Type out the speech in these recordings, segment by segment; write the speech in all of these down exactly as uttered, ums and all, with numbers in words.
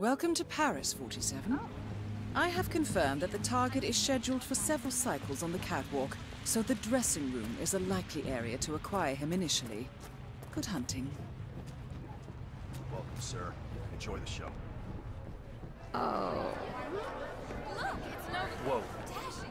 Welcome to Paris, forty-seven. I have confirmed that the target is scheduled for several cycles on the catwalk, so the dressing room is a likely area to acquire him initially. Good hunting. Welcome, sir. Enjoy the show. Oh. Look, it's no... Whoa. Dashing.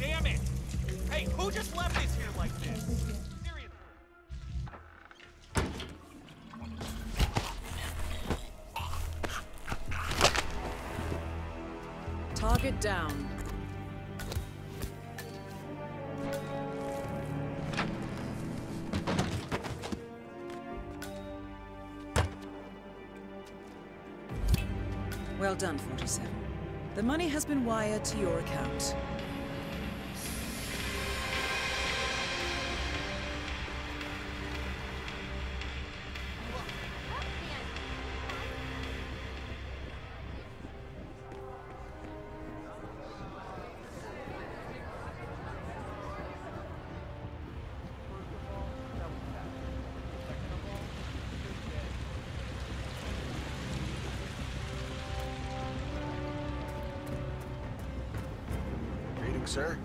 Damn it! Hey, who just left this here like this? Seriously. Target down. Well done, forty-seven. The money has been wired to your account. Sir?